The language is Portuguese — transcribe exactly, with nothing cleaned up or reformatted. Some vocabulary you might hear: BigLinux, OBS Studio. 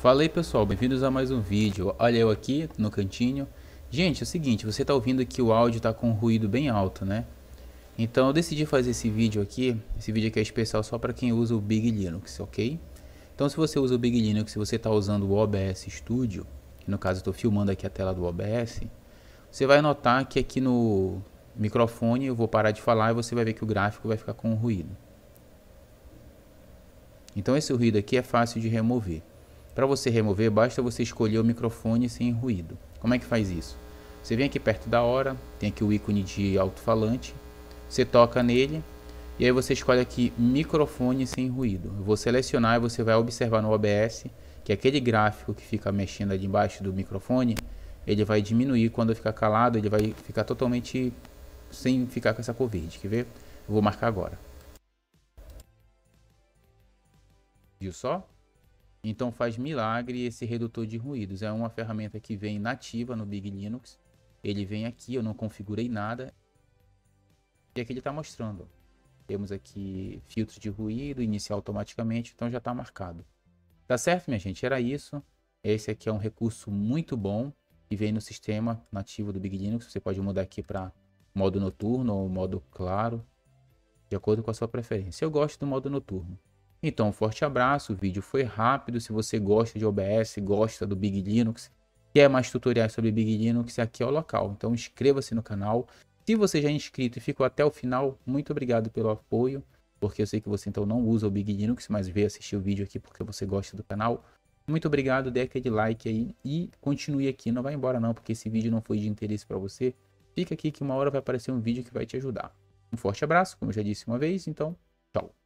Fala aí pessoal, bem-vindos a mais um vídeo. Olha eu aqui no cantinho. Gente, é o seguinte, você tá ouvindo que o áudio tá com um ruído bem alto, né? Então eu decidi fazer esse vídeo aqui. Esse vídeo aqui é especial só para quem usa o BigLinux, ok? Então se você usa o BigLinux, se você tá usando o O B S Studio, que no caso eu tô filmando aqui a tela do O B S, você vai notar que aqui no microfone eu vou parar de falar e você vai ver que o gráfico vai ficar com um ruído. Então esse ruído aqui é fácil de remover. Para você remover, basta você escolher o microfone sem ruído. Como é que faz isso? Você vem aqui perto da hora, tem aqui o ícone de alto-falante, você toca nele e aí você escolhe aqui microfone sem ruído. Eu vou selecionar e você vai observar no O B S que aquele gráfico que fica mexendo ali embaixo do microfone, ele vai diminuir quando ficar calado, ele vai ficar totalmente sem ficar com essa cor verde, quer ver? Eu vou marcar agora. Viu só? Então faz milagre esse redutor de ruídos. É uma ferramenta que vem nativa no BigLinux. Ele vem aqui, eu não configurei nada. E aqui ele está mostrando. Temos aqui filtros de ruído, iniciar automaticamente, então já está marcado. Tá certo, minha gente? Era isso. Esse aqui é um recurso muito bom que vem no sistema nativo do BigLinux. Você pode mudar aqui para modo noturno ou modo claro, de acordo com a sua preferência. Eu gosto do modo noturno. Então, um forte abraço, o vídeo foi rápido. Se você gosta de O B S, gosta do BigLinux, quer mais tutoriais sobre BigLinux, aqui é o local. Então inscreva-se no canal. Se você já é inscrito e ficou até o final, muito obrigado pelo apoio, porque eu sei que você então não usa o BigLinux, mas veio assistir o vídeo aqui porque você gosta do canal. Muito obrigado, dê aquele like aí e continue aqui. Não vai embora não, porque esse vídeo não foi de interesse para você. Fica aqui que uma hora vai aparecer um vídeo que vai te ajudar. Um forte abraço, como eu já disse uma vez, então tchau.